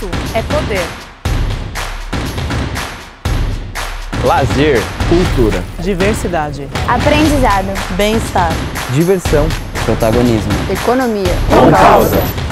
Isso é poder. Lazer, cultura, diversidade, aprendizado, bem-estar, diversão, protagonismo, economia, com causa.